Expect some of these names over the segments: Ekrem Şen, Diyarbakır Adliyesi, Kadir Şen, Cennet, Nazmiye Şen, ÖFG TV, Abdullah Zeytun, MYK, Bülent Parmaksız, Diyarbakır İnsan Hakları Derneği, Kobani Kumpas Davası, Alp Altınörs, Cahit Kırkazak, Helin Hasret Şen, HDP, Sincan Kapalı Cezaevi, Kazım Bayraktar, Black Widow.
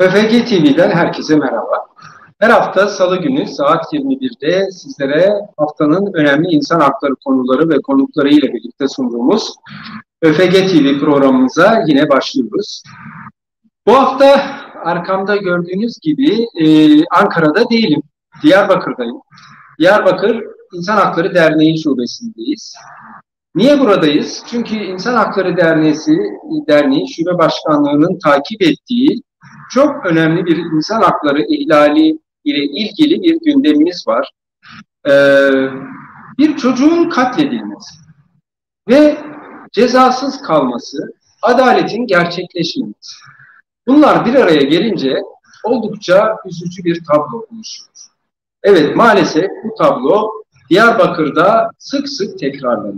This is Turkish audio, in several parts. ÖFG TV'den herkese merhaba. Her hafta Salı günü saat 21'de sizlere haftanın önemli insan hakları konuları ve konukları ile birlikte sunduğumuz ÖFG TV programımıza yine başlıyoruz. Bu hafta arkamda gördüğünüz gibi Ankara'da değilim, Diyarbakır'dayım. Diyarbakır İnsan Hakları Derneği şubesindeyiz. Niye buradayız? Çünkü İnsan Hakları Derneği Şube Başkanlığı'nın takip ettiği çok önemli bir insan hakları ihlali ile ilgili bir gündemimiz var. Bir çocuğun katledilmesi ve cezasız kalması, adaletin gerçekleşmemesi. Bunlar bir araya gelince oldukça üzücü bir tablo oluşuyor. Evet, maalesef bu tablo Diyarbakır'da sık sık tekrarlanıyor.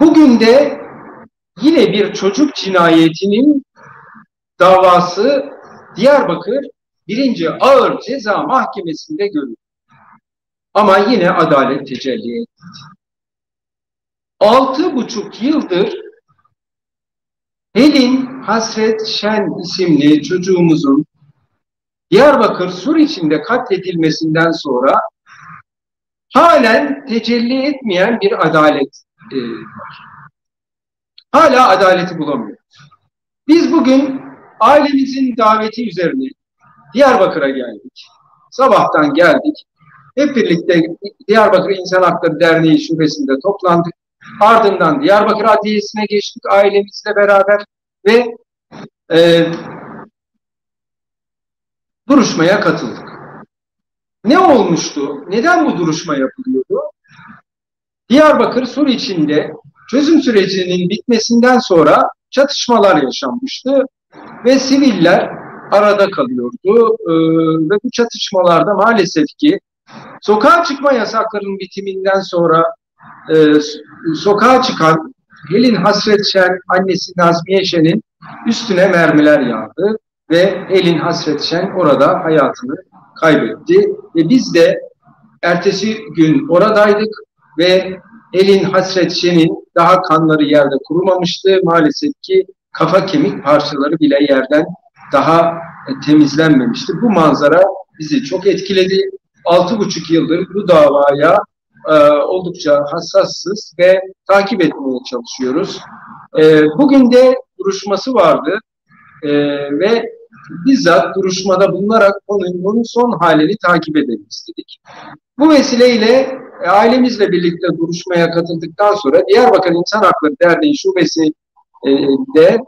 Bugün de yine bir çocuk cinayetinin davası Diyarbakır 1. Ağır Ceza Mahkemesi'nde görüldü. Ama yine adalet tecelli etti. 6,5 yıldır Helin Hasret Şen isimli çocuğumuzun Diyarbakır Sur içinde katledilmesinden sonra halen tecelli etmeyen bir adalet var. Hala adaleti bulamıyoruz. Biz bugün ailemizin daveti üzerine Diyarbakır'a geldik. Sabahtan geldik. Hep birlikte Diyarbakır İnsan Hakları Derneği şubesinde toplandık. Ardından Diyarbakır Adliyesi'ne geçtik ailemizle beraber ve duruşmaya katıldık. Ne olmuştu? Neden bu duruşma yapılıyordu? Diyarbakır Sur içinde çözüm sürecinin bitmesinden sonra çatışmalar yaşanmıştı ve siviller arada kalıyordu ve bu çatışmalarda maalesef ki sokağa çıkma yasaklarının bitiminden sonra sokağa çıkan Helin Hasret Şen annesi Nazmiye Şen'in üstüne mermiler yağdı ve Helin Hasret Şen orada hayatını kaybetti. Ve biz de ertesi gün oradaydık ve Helin Hasret Şen'in daha kanları yerde kurumamıştı. Maalesef ki kafa kemik parçaları bile yerden daha temizlenmemişti. Bu manzara bizi çok etkiledi. 6,5 yıldır bu davaya oldukça hassassız ve takip etmeye çalışıyoruz. Bugün de duruşması vardı ve bizzat duruşmada bulunarak onun son halini takip edelim istedik. Bu vesileyle ailemizle birlikte duruşmaya katıldıktan sonra Diyarbakır İnsan Hakları Derneği Şubesi'nde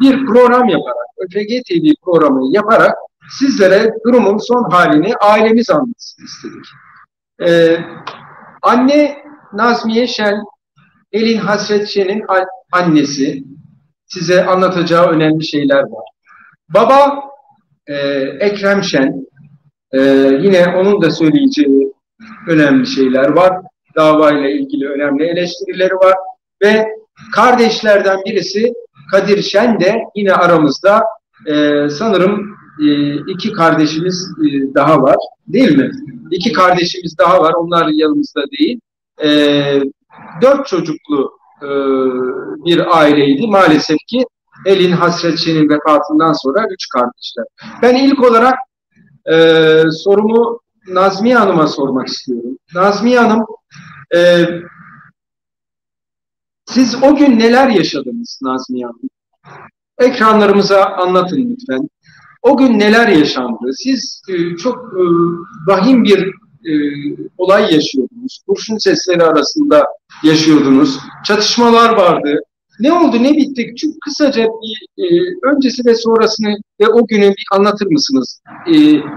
bir program yaparak, ÖFG TV programı yaparak sizlere durumun son halini ailemiz anlatsın istedik. Anne Nazmiye Şen, Helin Hasret Şen'in annesi, size anlatacağı önemli şeyler var. Baba Ekrem Şen, yine onun da söyleyeceği önemli şeyler var. Davayla ilgili önemli eleştirileri var. Ve kardeşlerden birisi Kadir Şen de yine aramızda, sanırım iki kardeşimiz daha var, değil mi? İki kardeşimiz daha var, onlar yanımızda değil. 4 çocuklu bir aileydi. Maalesef ki Helin Hasret Şen'in vefatından sonra 3 kardeşler. Ben ilk olarak sorumu Nazmiye Hanım'a sormak istiyorum. Nazmiye Hanım, siz o gün neler yaşadınız Nazmiye Hanım? Ekranlarımıza anlatın lütfen. O gün neler yaşandı? Siz çok vahim bir olay yaşıyordunuz. Kurşun sesleri arasında yaşıyordunuz. Çatışmalar vardı. Ne oldu, ne bitti? Çok kısaca bir öncesi ve sonrasını ve o günü bir anlatır mısınız?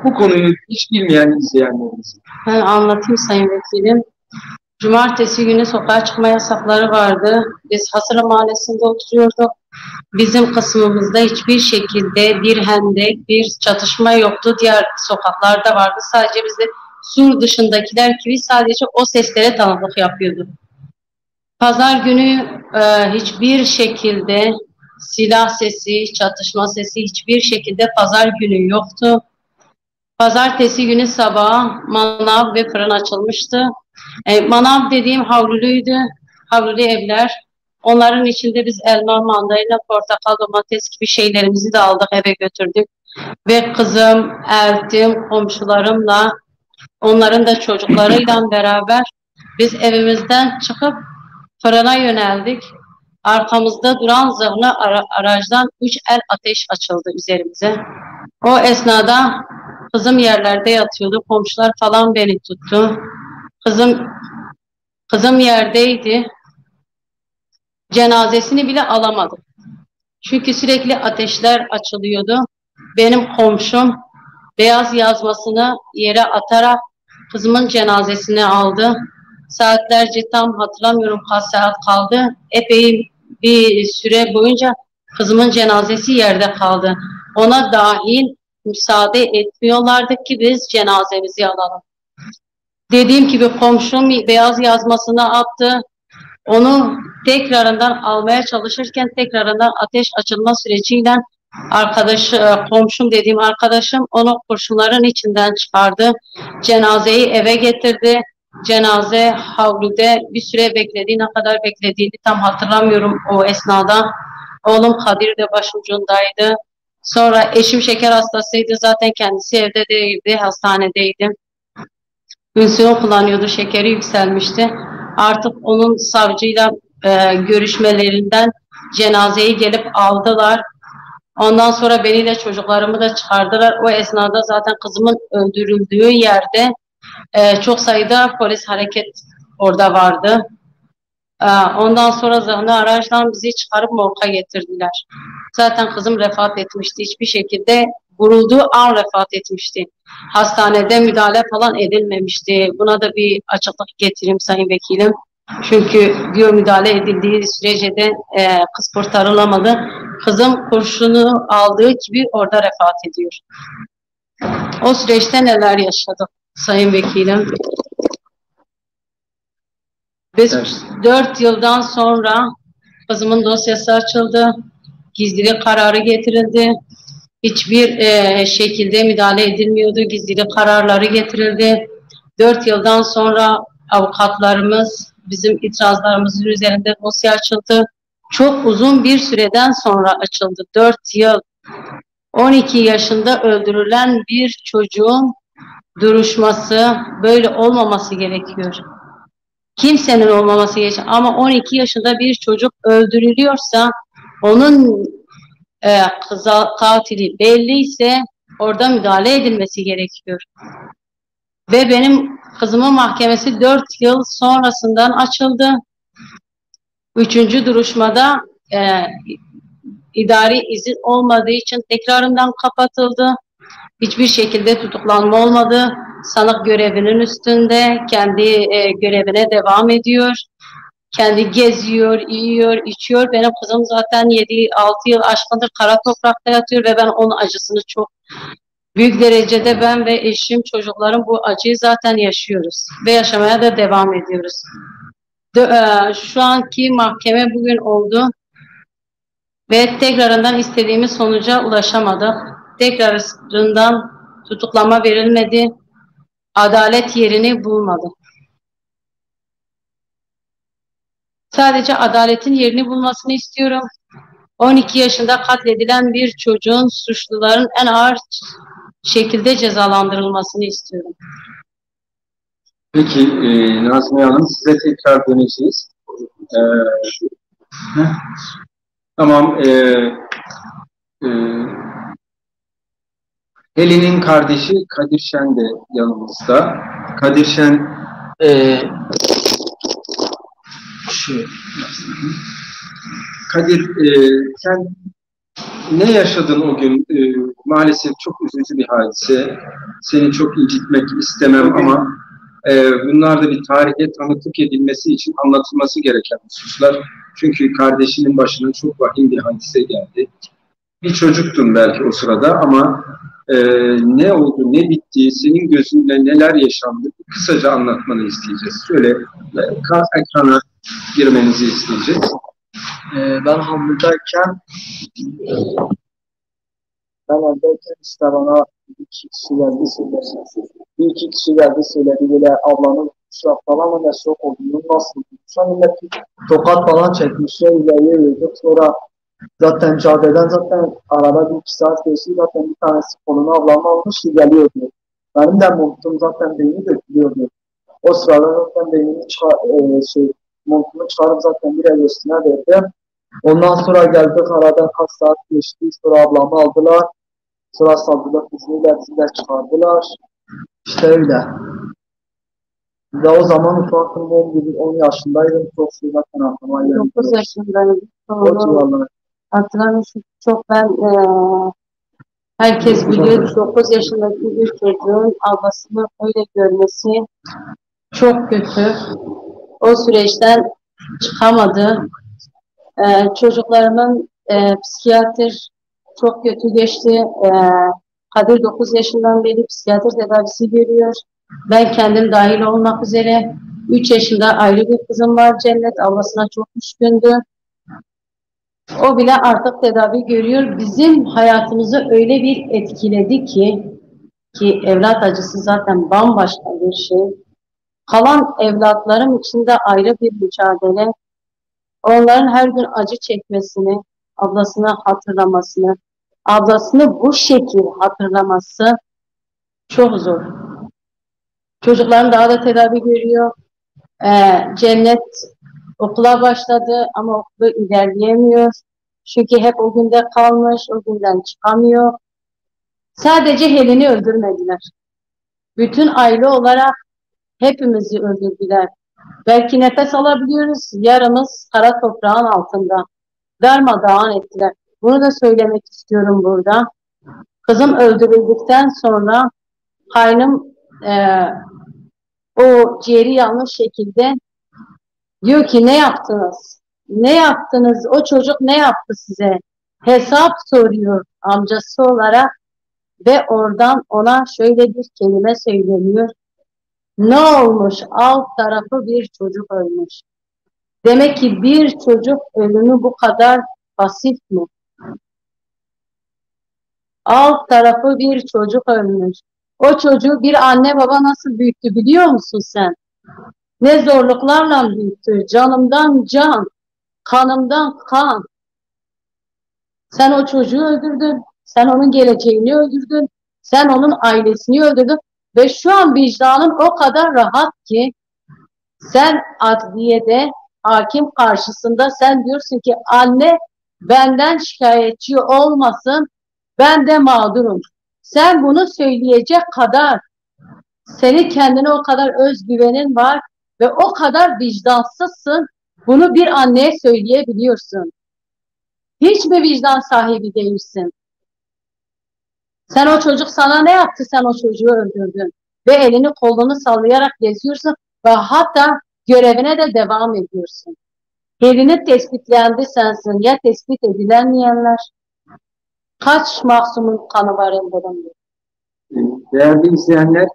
Bu konuyu hiç bilmeyen izleyenlerimiz. Ben anlatayım Sayın Vekilim. Cumartesi günü sokağa çıkma yasakları vardı. Biz Hasıra Mahallesi'nde oturuyorduk. Bizim kısmımızda hiçbir şekilde bir hendek, bir çatışma yoktu. Diğer sokaklarda vardı. Sadece bizde Sur dışındakiler gibi sadece o seslere tanıklık yapıyordu. Pazar günü hiçbir şekilde silah sesi, çatışma sesi hiçbir şekilde pazar günü yoktu. Pazartesi günü sabah manav ve fırın açılmıştı. Manav dediğim havluluydu. Havlulu evler. Onların içinde biz elma, mandalina, portakal, domates gibi şeylerimizi de aldık, eve götürdük. Ve kızım, eltim, komşularımla, onların da çocuklarıyla beraber biz evimizden çıkıp fırına yöneldik. Arkamızda duran zırhlı araçtan 3 el ateş açıldı üzerimize. O esnada kızım yerlerde yatıyordu. Komşular falan beni tuttu. Kızım yerdeydi. Cenazesini bile alamadım. Çünkü sürekli ateşler açılıyordu. Benim komşum beyaz yazmasını yere atarak kızımın cenazesini aldı. Saatlerce, tam hatırlamıyorum kaç saat kaldı. Epey bir süre boyunca kızımın cenazesi yerde kaldı. Ona dahil müsaade etmiyorlardı ki biz cenazemizi alalım. Dediğim gibi komşum beyaz yazmasını attı. Onu tekrarından almaya çalışırken tekrarından ateş açılma süreciyle komşum dediğim arkadaşım onu kurşunların içinden çıkardı. Cenazeyi eve getirdi. Cenaze havlude bir süre bekledi. Ne kadar beklediğini tam hatırlamıyorum o esnada. Oğlum Kadir de başucundaydı. Sonra eşim şeker hastasıydı. Zaten kendisi evde değildi, hastanedeydi. İnsülin kullanıyordu, şekeri yükselmişti. Artık onun savcıyla görüşmelerinden cenazeyi gelip aldılar. Ondan sonra beni de çocuklarımı da çıkardılar. O esnada zaten kızımın öldürüldüğü yerde çok sayıda polis hareket orada vardı. Ondan sonra zırhlı araçtan bizi çıkarıp morga getirdiler. Zaten kızım vefat etmişti. Hiçbir şekilde vurulduğu an vefat etmişti. Hastanede müdahale falan edilmemişti. Buna da bir açıklık getireyim Sayın Vekilim. Çünkü diyor müdahale edildiği sürece de kız kurtarılamadı. Kızım kurşunu aldığı gibi orada vefat ediyor. O süreçte neler yaşadık Sayın Vekilim? Biz 4 yıldan sonra kızımın dosyası açıldı. Gizlilik kararı getirildi. Hiçbir şekilde müdahale edilmiyordu. Gizlilik kararları getirildi. 4 yıldan sonra avukatlarımız bizim itirazlarımızın üzerinde dosya açıldı. Çok uzun bir süreden sonra açıldı. 4 yıl. 12 yaşında öldürülen bir çocuğun duruşması böyle olmaması gerekiyor. Kimsenin olmaması gerekiyor. Ama 12 yaşında bir çocuk öldürülüyorsa, onun katili belliyse orada müdahale edilmesi gerekiyor. Ve benim kızımın mahkemesi 4 yıl sonrasından açıldı. 3. duruşmada idari izin olmadığı için tekrarından kapatıldı. Hiçbir şekilde tutuklanma olmadı. Sanık görevinin üstünde, kendi görevine devam ediyor. Kendi geziyor, yiyor, içiyor. Benim kızım zaten 7-6 yıl aşkındır kara toprakta yatıyor ve ben onun acısını çok büyük derecede ben ve eşim, çocuklarım bu acıyı zaten yaşıyoruz ve yaşamaya da devam ediyoruz. Şu anki mahkeme bugün oldu ve tekrarından istediğimiz sonuca ulaşamadık. Tekrarından tutuklama verilmedi, adalet yerini bulmadı. Sadece adaletin yerini bulmasını istiyorum. 12 yaşında katledilen bir çocuğun suçluların en ağır şekilde cezalandırılmasını istiyorum. Peki Nazmiye Hanım, size tekrar döneceğiz. Tamam. Helin'in kardeşi Kadir Şen de yanımızda. Kadir Şen Kadir, sen ne yaşadın o gün? Maalesef çok üzücü bir hadise. Seni çok incitmek istemem ama bunlar da bir tarihe tanıklık edilmesi için anlatılması gereken hususlar. Çünkü kardeşinin başına çok vahim bir hadise geldi. Bir çocuktun belki o sırada ama ne oldu, ne bitti, senin gözünle neler yaşandı kısaca anlatmanı isteyeceğiz. Şöyle ekrana girmenizi isteyeceğiz. Ben hamurdayken işte bana bir iki kişi geldi söyledi. Böyle ablanın uşaq falan məsruf olduğunu nasıl tutsan milleti tokat falan çekmişler ileriye verdik. Sonra zaten cadeden zaten arada bir iki saat geçti zaten bir tanesi kolunu avlanma almıştı geliyordu. Benim de montum zaten beyni dökülüyordu. O sırada zaten beynini montumu çıkarıp zaten bir el üstüne verdim. Ondan sonra geldik aradan kaç saat geçti sonra ablamı aldılar. Sonra sandılar kızını bizler çıkardılar. İşte öyle. Ve o zaman ufakım 10 yaşındaydım. Çok şey zaten aklıma geldi. 9 yaşındaydım. Doğru. Hatırlamışım. Çok ben herkes biliyor. 9 yaşındaki bir çocuğun ablasını öyle görmesi çok kötü. O süreçten çıkamadı. Çocuklarımın psikiyatr çok kötü geçti. Kadir 9 yaşından beri psikiyatr tedavisi görüyor. Ben kendim dahil olmak üzere 3 yaşında ayrı bir kızım var Cennet. Ablasına çok düşkündü. O bile artık tedavi görüyor. Bizim hayatımızı öyle bir etkiledi ki evlat acısı zaten bambaşka bir şey. Kalan evlatlarım için de ayrı bir mücadele. Onların her gün acı çekmesini, ablasını hatırlamasını, ablasını bu şekil hatırlaması çok zor. Çocuklarım daha da tedavi görüyor. Cennet okula başladı ama okulu ilerleyemiyor. Çünkü hep o günde kalmış, o günden çıkamıyor. Sadece Helin'i öldürmediler. Bütün aile olarak hepimizi öldürdüler. Belki nefes alabiliyoruz, yarımız kara toprağın altında. Darmadağın ettiler. Bunu da söylemek istiyorum burada. Kızım öldürüldükten sonra kaynım o ciğeri yanlış şekilde diyor ki ne yaptınız? Ne yaptınız? O çocuk ne yaptı size? Hesap soruyor amcası olarak ve oradan ona şöyle bir kelime söyleniyor. Ne olmuş? Alt tarafı bir çocuk ölmüş. Demek ki bir çocuk ölümü bu kadar basit mi? Alt tarafı bir çocuk ölmüş. O çocuğu bir anne baba nasıl büyüttü biliyor musun sen? Ne zorluklarla büyüttü. Canımdan can, kanımdan kan. Sen o çocuğu öldürdün. Sen onun geleceğini öldürdün. Sen onun ailesini öldürdün. Ve şu an vicdanın o kadar rahat ki sen adliyede hakim karşısında sen diyorsun ki anne benden şikayetçi olmasın, ben de mağdurum. Sen bunu söyleyecek kadar, seni kendine o kadar özgüvenin var ve o kadar vicdansızsın, bunu bir anneye söyleyebiliyorsun. Hiç mi vicdan sahibi değilsin? Sen o çocuk sana ne yaptı? Sen o çocuğu öldürdün ve elini kolunu sallayarak geziyorsun ve hatta görevine de devam ediyorsun. Elini tespitlendi sensin ya tespit edilenmeyenler. Kaç mahsumun kanı var elbette. Değerli izleyenler,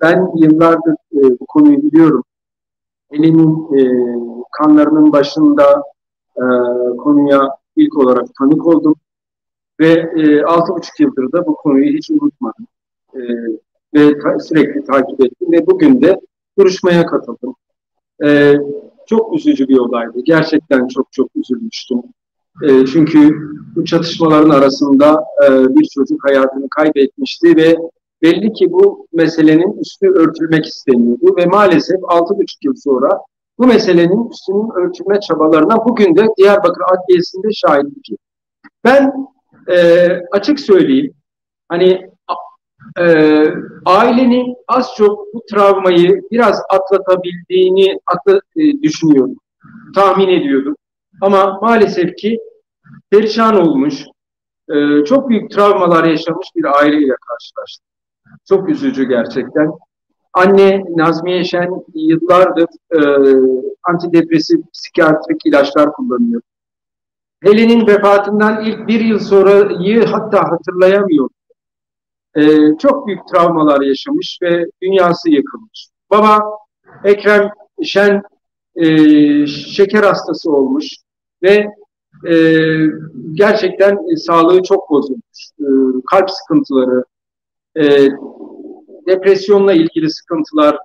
ben yıllardır bu konuyu biliyorum. Helin kanlarının başında konuya ilk olarak tanık oldum. Ve 6,5 yıldır da bu konuyu hiç unutmadım. Ve sürekli takip ettim ve bugün de duruşmaya katıldım. Çok üzücü bir olaydı. Gerçekten çok üzülmüştüm. Çünkü bu çatışmaların arasında bir çocuk hayatını kaybetmişti ve belli ki bu meselenin üstü örtülmek isteniyordu. Ve maalesef 6,5 yıl sonra bu meselenin üstünün örtülme çabalarına bugün de Diyarbakır Adliyesi'nde şahitlik ettim. Ben açık söyleyeyim, hani ailenin az çok bu travmayı biraz atlatabildiğini düşünüyordum, tahmin ediyordum. Ama maalesef ki perişan olmuş, çok büyük travmalar yaşamış bir aileyle karşılaştım. Çok üzücü gerçekten. Anne Nazmiye Şen yıllardır antidepresif psikiyatrik ilaçlar kullanıyor. Helin'in vefatından ilk bir yıl sonrayı hatta hatırlayamıyor. Çok büyük travmalar yaşamış ve dünyası yıkılmış. Baba Ekrem Şen şeker hastası olmuş ve gerçekten sağlığı çok bozulmuş. Kalp sıkıntıları, depresyonla ilgili sıkıntılar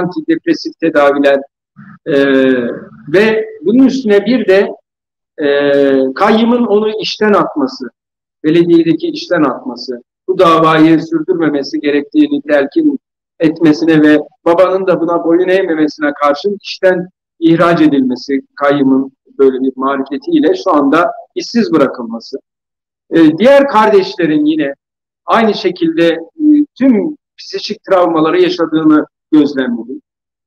antidepresif tedaviler ve bunun üstüne bir de kayyımın onu işten atması, belediyedeki işten atması, bu davayı sürdürmemesi gerektiğini telkin etmesine ve babanın da buna boyun eğmemesine karşın işten ihraç edilmesi, kayyımın böyle bir marifetiyle şu anda işsiz bırakılması. Diğer kardeşlerin yine aynı şekilde tüm psikik travmaları yaşadığını gözlemledim.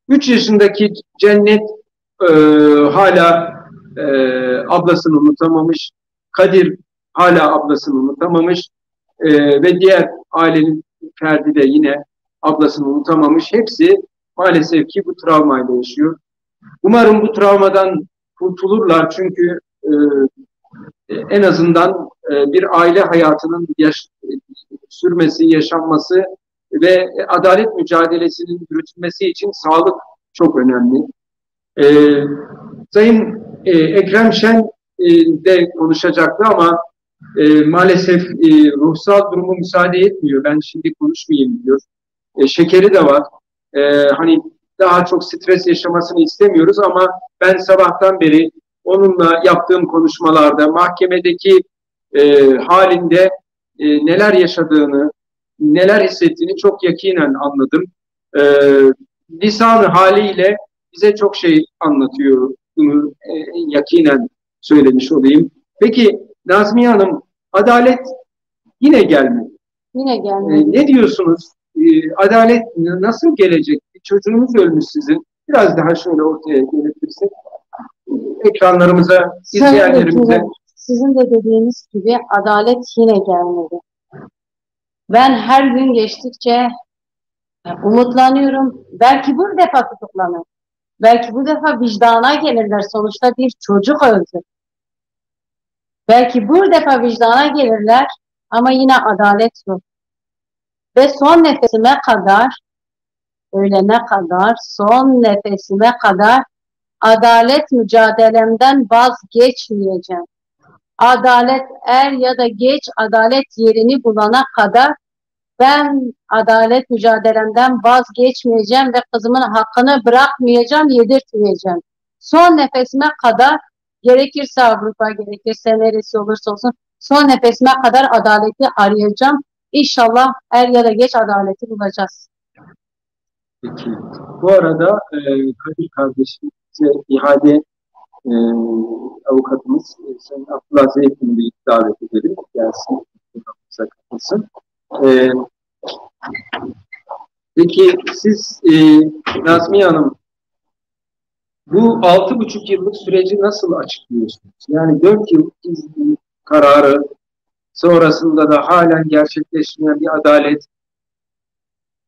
3 yaşındaki Cennet hala ablasını unutamamış, Kadir hala ablasını unutamamış ve diğer ailenin ferdi de yine ablasını unutamamış. Hepsi maalesef ki bu travmayla yaşıyor. Umarım bu travmadan kurtulurlar çünkü en azından bir aile hayatının sürmesi, yaşanması ve adalet mücadelesinin yürütülmesi için sağlık çok önemli. Sayın Ekrem Şen de konuşacaktı ama maalesef ruhsal durumu müsaade etmiyor. Ben şimdi konuşmayayım diyor. Şekeri de var. Hani daha çok stres yaşamasını istemiyoruz ama ben sabahtan beri onunla yaptığım konuşmalarda mahkemedeki halinde neler yaşadığını, neler hissettiğini çok yakinen anladım. Lisan haliyle bize çok şey anlatıyor. Bunu yakinen söylemiş olayım. Peki Nazmiye Hanım, adalet yine gelmedi. Yine gelmedi. Ne diyorsunuz? Adalet nasıl gelecek? Çocuğunuz ölmüş sizin. Biraz daha şöyle ortaya gelebilirsek. Ekranlarımıza, izleyenlerimize. Sizin de dediğiniz gibi adalet yine gelmedi. Ben her gün geçtikçe umutlanıyorum. Belki bu defa tutuklanır. Belki bu defa vicdana gelirler. Sonuçta bir çocuk öldü. Belki bu defa vicdana gelirler ama yine adalet yok. Ve son nefesime kadar, ölene kadar, son nefesime kadar adalet mücadelemden vazgeçmeyeceğim. Adalet er ya da geç adalet yerini bulana kadar ben adalet mücadelemden vazgeçmeyeceğim ve kızımın hakkını bırakmayacağım, yedirtmeyeceğim. Son nefesime kadar, gerekirse Avrupa, gerekirse neresi olursa olsun, son nefesime kadar adaleti arayacağım. İnşallah er ya da geç adaleti bulacağız. Peki. Bu arada Kadir kardeşimize ihale avukatımız Sayın Abdullah Zeytun'u da davet edelim. Gelsin. Peki siz Nazmiye Hanım, bu 6,5 yıllık süreci nasıl açıklıyorsunuz? Yani 4 yıllık kararı, sonrasında da halen gerçekleşmeyen bir adalet,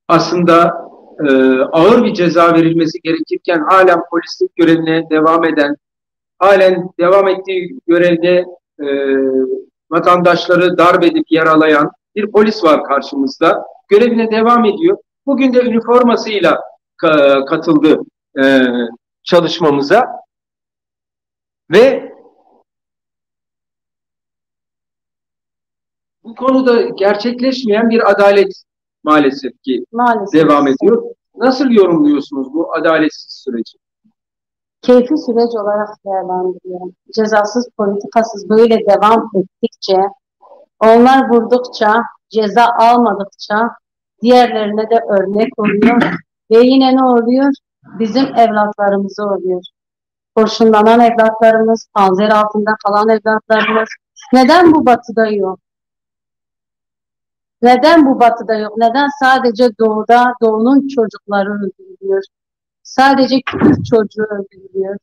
aslında ağır bir ceza verilmesi gerekirken halen polislik görevine devam eden, halen devam ettiği görevde vatandaşları darp edip yaralayan bir polis var karşımızda. Görevine devam ediyor. Bugün de üniformasıyla katıldı çalışmamıza. Ve bu konuda gerçekleşmeyen bir adalet maalesef ki devam ediyor. Nasıl yorumluyorsunuz bu adaletsiz süreci? Keyfi süreç olarak değerlendiriyorum. Cezasız, politikasız böyle devam ettikçe, onlar vurdukça, ceza almadıkça diğerlerine de örnek oluyor. Ve yine ne oluyor? Bizim evlatlarımız oluyor. Kurşunlanan evlatlarımız, panzer altında kalan evlatlarımız. Neden bu batıda yok? Neden bu batıda yok? Neden sadece doğuda, doğunun çocukları öldürülüyor? Sadece küçük çocuğu öldürülüyor.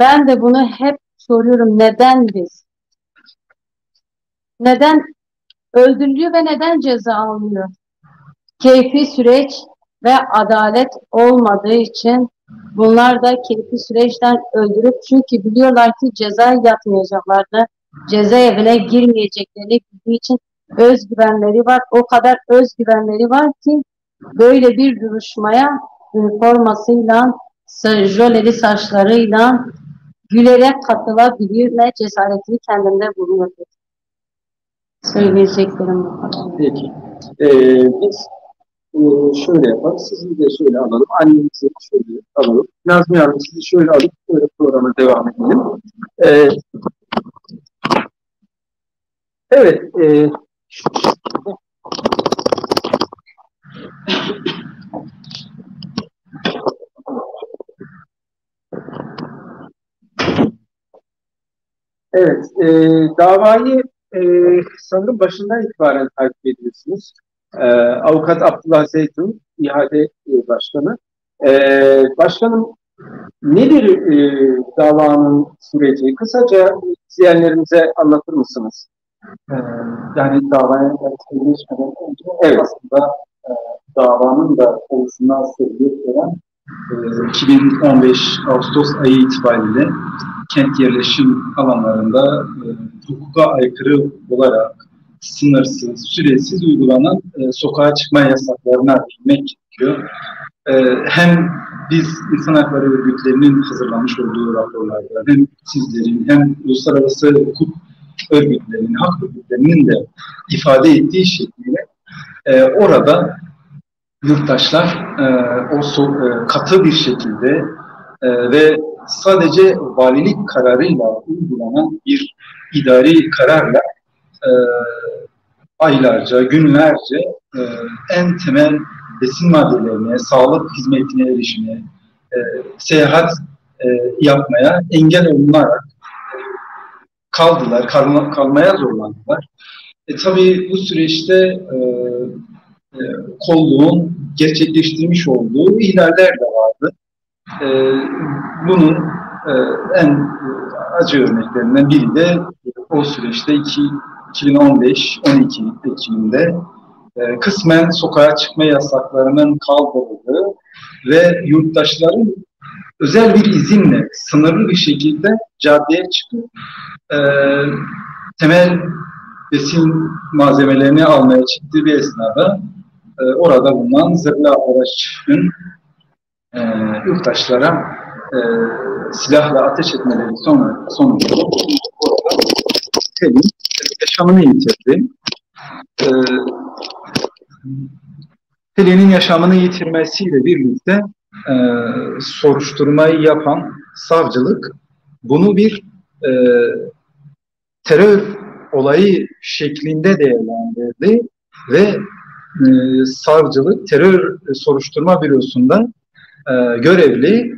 Ben de bunu hep soruyorum. Neden biz? Neden öldürülüyor ve neden ceza alınıyor? Keyfi süreç ve adalet olmadığı için bunlar da keyfi süreçten öldürüp, çünkü biliyorlar ki ceza yatmayacaklarını, cezaevine girmeyeceklerini bildiği için özgüvenleri var. O kadar özgüvenleri var ki böyle bir duruşmaya üniformasıyla, jöleli saçlarıyla gülerek katılabiliyor ve cesaretini kendinde buluyor. Söyleyeceklerim bu kadar. Peki. Biz şöyle yapar, sizi de şöyle alalım, annenizi şöyle alalım, Nazmiye Hanım sizi şöyle alıp böyle programa devam edelim. Evet, evet, davayı sanırım başından itibaren takip ediyorsunuz. Avukat Abdullah Zeytun, İHA'de başkanı. Başkanım, nedir davanın süreci? Kısaca izleyenlerimize anlatır mısınız? Yani davaya geçmeden önce evet, aslında davanın da oluşundan sebebiyet veren 2015 Ağustos ayı itibariyle kent yerleşim alanlarında hukuka aykırı olarak sınırsız, süresiz uygulanan sokağa çıkma yasaklarına girmek gerekiyor. Hem biz insan hakları örgütlerinin hazırlamış olduğu raporlarda hem sizlerin hem uluslararası hukuk örgütlerinin, hak örgütlerinin de ifade ettiği şekliyle orada yurttaşlar katı bir şekilde ve sadece valilik kararıyla uygulanan bir idari kararla aylarca, günlerce en temel besin maddelerine, sağlık hizmetine erişime, seyahat yapmaya engel olunarak kaldılar, kalmaya zorlandılar. Tabii bu süreçte kolluğun gerçekleştirmiş olduğu ihlaller de vardı. Bunun en acı örneklerinden biri de o süreçte 2015-12 Ekim'de kısmen sokağa çıkma yasaklarının kaldırıldığı ve yurttaşların özel bir izinle sınırlı bir şekilde caddeye çıkıp temel besin malzemelerini almaya çıktığı bir esnada orada bulunan zırhlı araçların yurttaşlara silahla ateş etmeleri sonucu Helin yaşamını yitirdi. Helin'in yaşamını yitirmesiyle birlikte soruşturmayı yapan savcılık bunu bir terör olayı şeklinde değerlendirdi ve savcılık terör soruşturma bürosunda görevli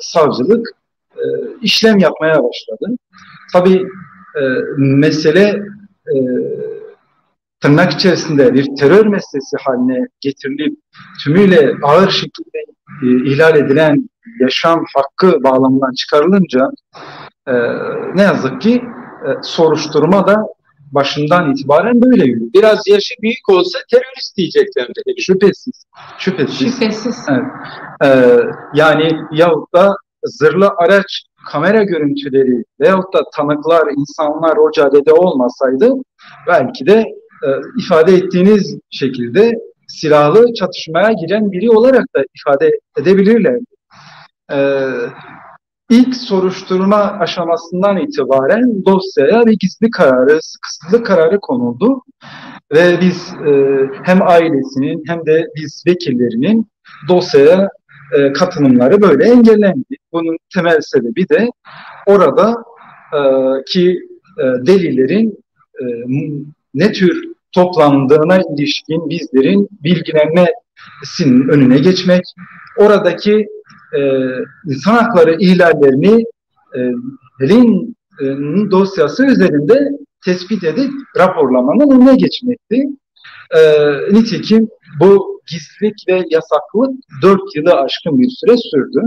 savcılık işlem yapmaya başladı. Tabii mesele tırnak içerisinde bir terör meselesi haline getirilip tümüyle ağır şekilde ihlal edilen yaşam hakkı bağlamından çıkarılınca ne yazık ki soruşturma da başından itibaren böyle yürüyor. Biraz yaşı büyük olsa terörist diyeceklerdi. Şüphesiz. Şüphesiz. Şüphesiz. Evet. Yani yahut da zırhlı araç kamera görüntüleri veyahut da tanıklar, insanlar o caddede olmasaydı belki de ifade ettiğiniz şekilde silahlı çatışmaya giren biri olarak da ifade edebilirlerdi. İlk soruşturma aşamasından itibaren dosyaya bir kısıtlı kararı konuldu ve biz hem ailesinin hem de biz vekillerinin dosyaya katılımları böyle engellendi. Bunun temel sebebi de orada ki delillerin ne tür toplandığına ilişkin bizlerin bilgilenmesinin önüne geçmek, oradaki insan hakları ihlallerini Helin'in dosyası üzerinde tespit edip raporlamanın önüne geçmekti. Nitekim bu gizlilik ve yasaklık 4 yılı aşkın bir süre sürdü.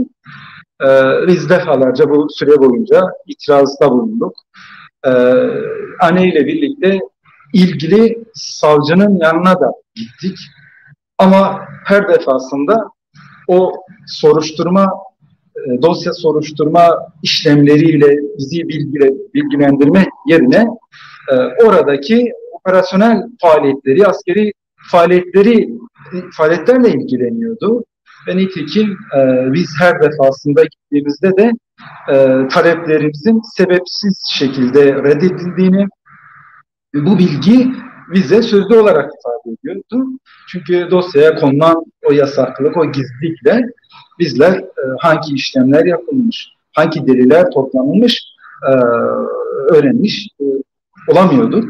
Biz defalarca bu süre boyunca itirazda bulunduk. Anneyle birlikte ilgili savcının yanına da gittik. Ama her defasında o dosya soruşturma işlemleriyle bizi bilgilendirme yerine oradaki operasyonel faaliyetleri, askeri faaliyetlerle ilgileniyordu. Ve nitekim biz her defasında gittiğimizde de taleplerimizin sebepsiz şekilde reddedildiğini, bu bilgi bize sözlü olarak ifade ediyordu. Çünkü dosyaya konulan o yasaklık, o gizlilikle bizler hangi işlemler yapılmış, hangi deliller toplanılmış öğrenmiş olamıyorduk.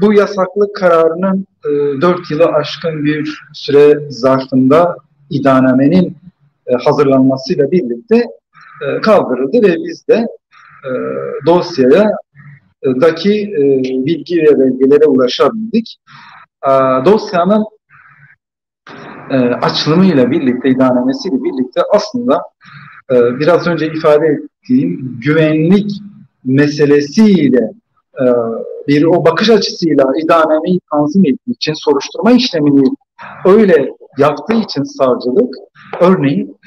Bu yasaklık kararının 4 yılı aşkın bir süre zarfında iddianamenin hazırlanmasıyla birlikte kaldırıldı ve biz de dosyadaki bilgi ve belgelere ulaşabildik. Dosyanın açılımıyla birlikte, iddianamesiyle birlikte aslında biraz önce ifade ettiğim güvenlik meselesiyle bir o bakış açısıyla iddianameyi tanzim ettiği için, soruşturma işlemini öyle yaptığı için savcılık, örneğin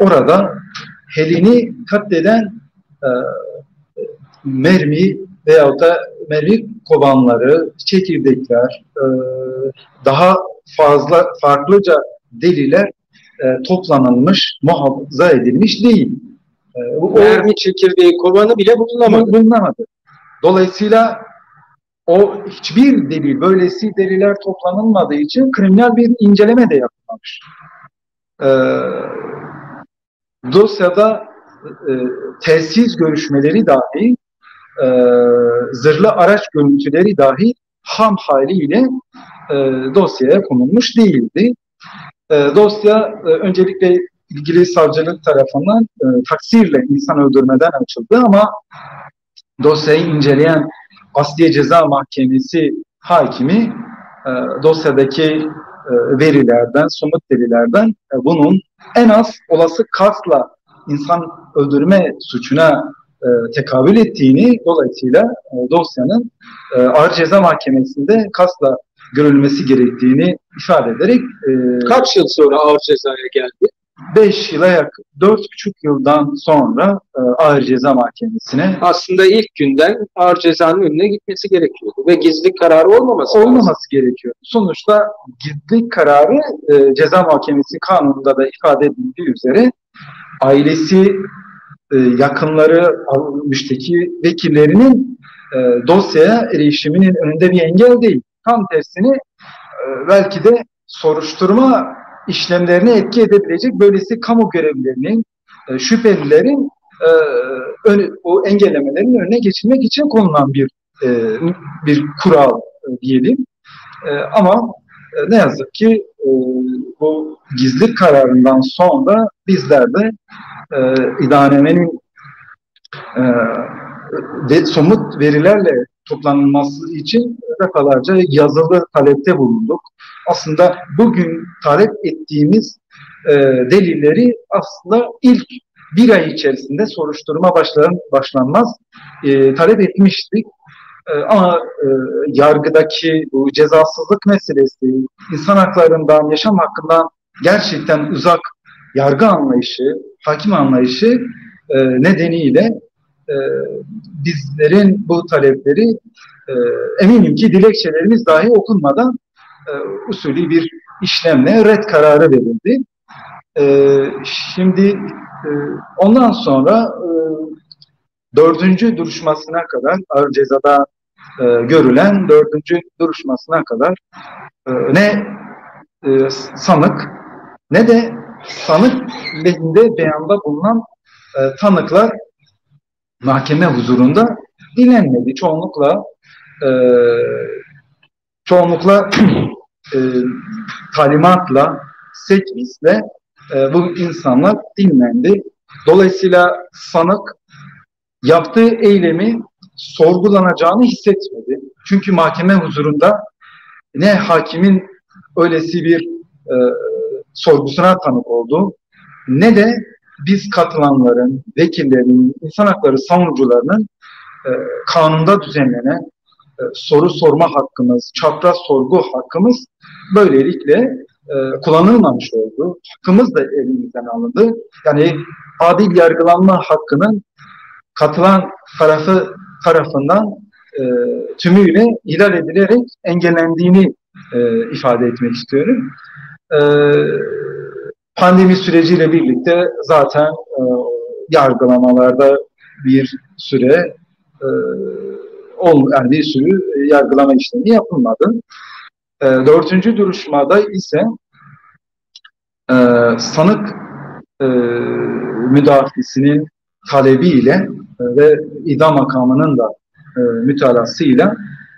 orada Helin'i katleden mermi veyahut da mermi kovanları, çekirdekler, daha fazla farklıca deliller toplanılmış, muhafaza edilmiş değil. Mermi, çekirdeği, kovanı bile bulunamadı. Dolayısıyla o hiçbir delil, böylesi deliller toplanılmadığı için kriminal bir inceleme de yapılmamış. Dosyada telsiz görüşmeleri dahi, zırhlı araç görüntüleri dahi ham haliyle dosyaya konulmuş değildi. Dosya öncelikle ilgili savcılık tarafından taksirle insan öldürmeden açıldı ama dosyayı inceleyen Asliye Ceza Mahkemesi hakimi dosyadaki verilerden, somut delillerden bunun en az olası kasla insan öldürme suçuna tekabül ettiğini, dolayısıyla dosyanın Ağır Ceza Mahkemesi'nde kasla görülmesi gerektiğini ifade ederek... Kaç yıl sonra ağır cezaya geldi? 5 yıla yakın, 4,5 yıldan sonra Ağır Ceza Mahkemesi'ne... Aslında ilk günden ağır cezanın önüne gitmesi gerekiyordu ve gizlilik kararı olmaması gerekiyor. Sonuçta gizlilik kararı Ceza Mahkemesi kanununda da ifade edildiği üzere ailesi, yakınları, müşteki vekillerinin dosyaya erişiminin önünde bir engel değil. Tam tersini belki de soruşturma işlemlerine etki edebilecek, böylesi kamu görevlilerinin, şüphelilerin o engellemelerin önüne geçilmek için konulan bir kural diyelim. Ama ne yazık ki bu gizlilik kararından sonra bizler de iddianamenin somut verilerle toplanılması için defalarca yazılı talepte bulunduk. Aslında bugün talep ettiğimiz delilleri aslında ilk bir ay içerisinde soruşturma başlanmaz talep etmiştik. Ama yargıdaki bu cezasızlık meselesi, insan haklarından, yaşam hakkından gerçekten uzak yargı anlayışı, hakim anlayışı nedeniyle bizlerin bu talepleri eminim ki dilekçelerimiz dahi okunmadan usulü bir işlemle red kararı verildi. Şimdi ondan sonra 4. duruşmasına kadar, ağır cezada görülen 4. duruşmasına kadar ne sanık ne de sanık lehinde beyanda bulunan tanıklar mahkeme huzurunda dinlenmedi. Çoğunlukla talimatla, seçmisle bu insanlar dinlendi. Dolayısıyla sanık yaptığı eylemi sorgulanacağını hissetmedi. Çünkü mahkeme huzurunda ne hakimin öylesi bir sorgusuna tanık oldu, ne de biz katılanların, vekillerin, insan hakları savunucularının kanunda düzenlenen soru sorma hakkımız, çapraz sorgu hakkımız böylelikle kullanılmamış oldu. Hakkımız da elimizden alındı. Yani adil yargılanma hakkının katılan tarafı tarafından tümüyle ihlal edilerek engellendiğini ifade etmek istiyorum. Pandemi süreciyle birlikte zaten yargılamalarda bir süre yani bir sürü yargılama işlemi yapılmadı. Dördüncü duruşmada ise sanık müdafisinin talebiyle ve idam makamının da mütalasıyla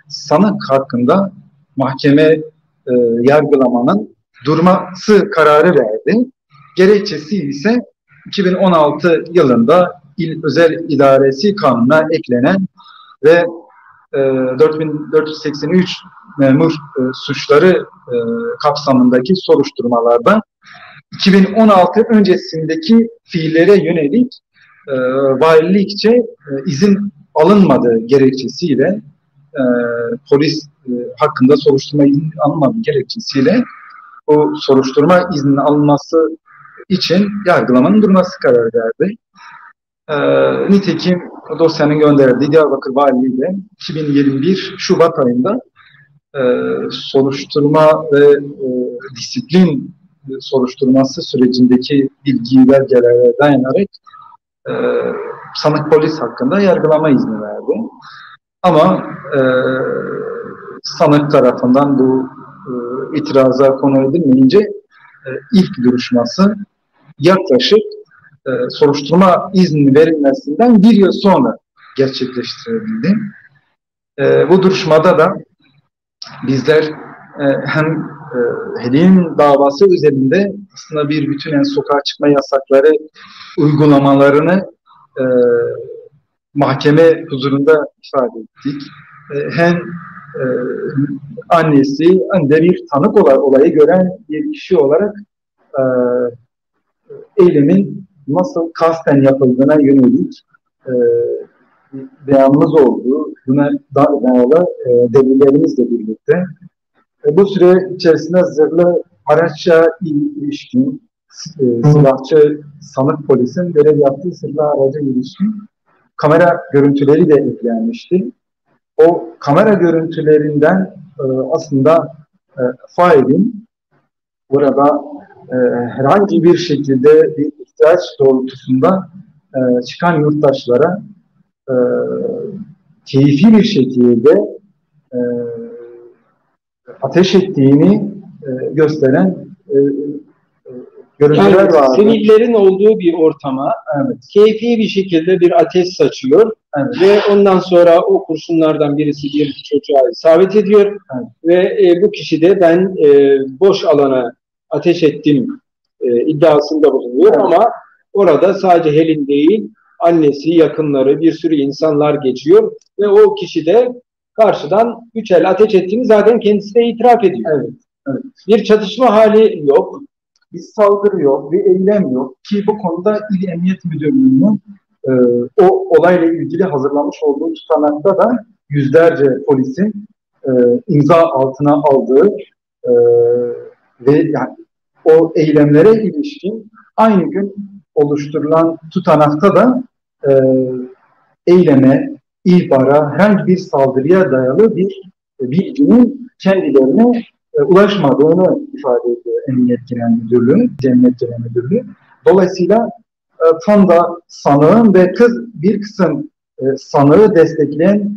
sanık hakkında mahkeme yargılamanın durması kararı verdi. Gerekçesi ise 2016 yılında İl Özel İdaresi Kanunu'na eklenen ve 4483 memur suçları kapsamındaki soruşturmalarda 2016 öncesindeki fiillere yönelik valilikçe izin alınmadığı gerekçesiyle polis hakkında soruşturma izni alınmadığı gerekçesiyle o soruşturma izninin alınması için yargılamanın durması kararı verdi. Nitekim dosyanın gönderildiği Diyarbakır Valiliği'yle 2021 Şubat ayında soruşturma ve disiplin soruşturması sürecindeki bilgi belgelere dayanarak sanık polis hakkında yargılama izni verdi. Ama sanık tarafından bu itiraza konu edilmeyince ilk duruşması yaklaşık soruşturma izni verilmesinden bir yıl sonra gerçekleştirildi. Bu duruşmada da bizler hem Helin davası üzerinde aslında bir bütün sokağa çıkma yasakları uygulamalarını mahkeme huzurunda ifade ettik. Hem annesi, hem de bir tanık olarak olayı gören bir kişi olarak eylemin nasıl kasten yapıldığına yönelik beyanımız oldu. Buna dair delillerimizle birlikte. Bu süre içerisinde zırhlı araçla ilişkin silahçı sanık polisin görev yaptığı zırhlı araca ilişkin kamera görüntüleri de eklenmişti. O kamera görüntülerinden aslında failin burada herhangi bir şekilde bir ihtiyaç doğrultusunda çıkan yurttaşlara keyfi bir şekilde ateş ettiğini gösteren görüntüler yani vardı. Sinirlerin olduğu bir ortama keyfi bir şekilde bir ateş saçıyor ve ondan sonra o kurşunlardan birisi bir çocuğa isabet ediyor ve bu kişi de ben boş alana ateş ettim iddiasında bulunuyor ama orada sadece Helin değil, annesi, yakınları, bir sürü insanlar geçiyor ve o kişi de karşıdan üç el ateş ettiğini zaten kendisi de itiraf ediyor. Bir çatışma hali yok, bir saldırı yok, bir eylem yok ki bu konuda İl Emniyet Müdürlüğü'nün o olayla ilgili hazırlamış olduğu tutanakta da yüzlerce polisin imza altına aldığı ve yani o eylemlere ilişkin aynı gün oluşturulan tutanakta da eyleme, ihbara, herhangi bir saldırıya dayalı bir bilginin kendilerine ulaşmadığını ifade ediyor Emniyet Genel Müdürlüğü, Cennet Genel Müdürlüğü. Dolayısıyla tam da sanığın ve bir kısım sanığı destekleyen